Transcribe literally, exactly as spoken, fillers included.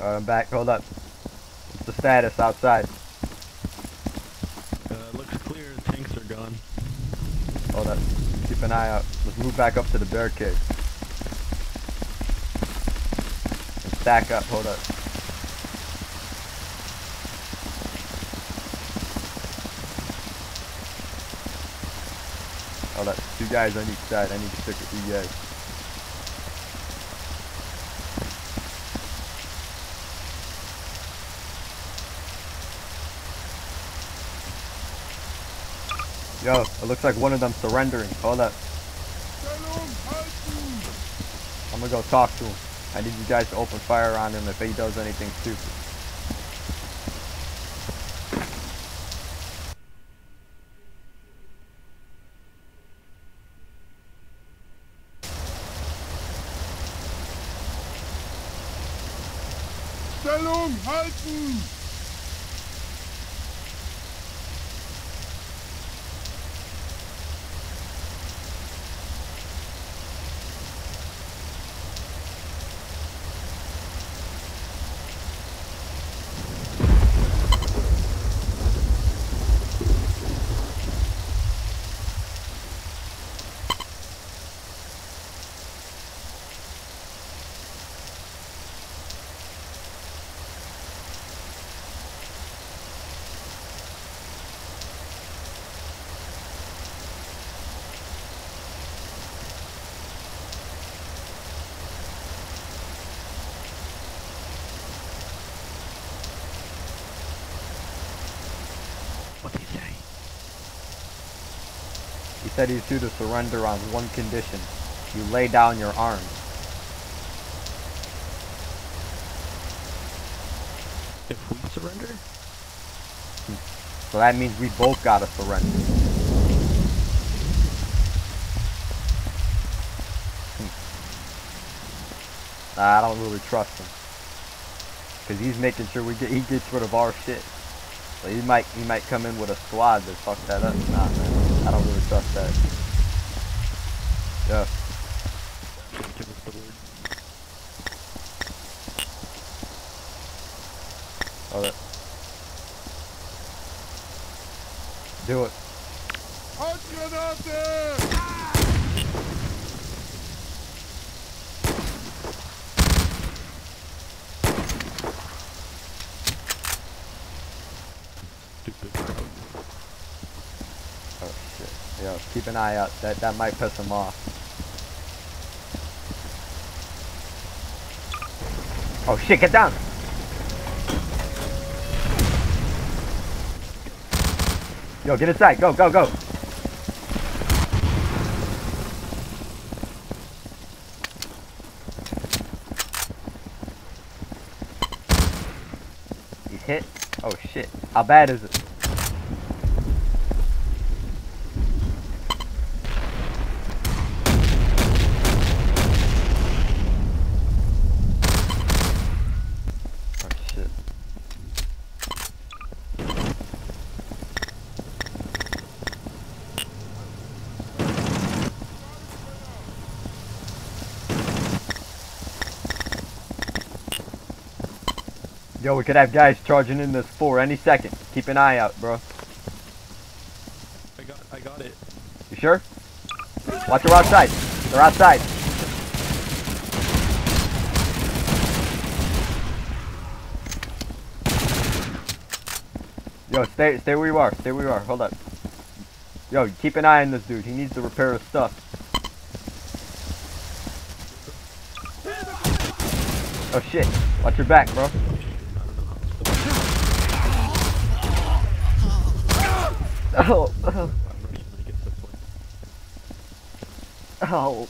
Alright, I'm back. Hold up. What's the status outside? Uh, looks clear. Tanks are gone. Hold up. Keep an eye out. Let's move back up to the barricade. Back up. Hold up. Hold up. Two guys on each side. I need to stick with you guys. Yo, it looks like one of them surrendering. Hold up. I'm gonna go talk to him. I need you guys to open fire on him if he does anything stupid. Stellung halten! He said he's due to surrender on one condition. You lay down your arms. If we surrender? So that means we both gotta surrender. Nah, I don't really trust him. Cause he's making sure we get he gets rid of our shit. So he might he might come in with a squad that fucked that up. Nah, man. I don't really trust that. Yeah. Give us the word. Hold it. Do it. Stupid crowd. Oh shit. Yo, keep an eye out. That that might piss him off. Oh shit, get down! Yo, get inside. Go, go, go! He's hit? Oh shit. How bad is it? Yo, we could have guys charging in this four any second. Keep an eye out, bro. I got, I got it. You sure? Watch them outside. They're outside. Yo, stay, stay where you are. Stay where you are. Hold up. Yo, keep an eye on this dude. He needs to repair his stuff. Oh shit! Watch your back, bro. Oh, oh, oh.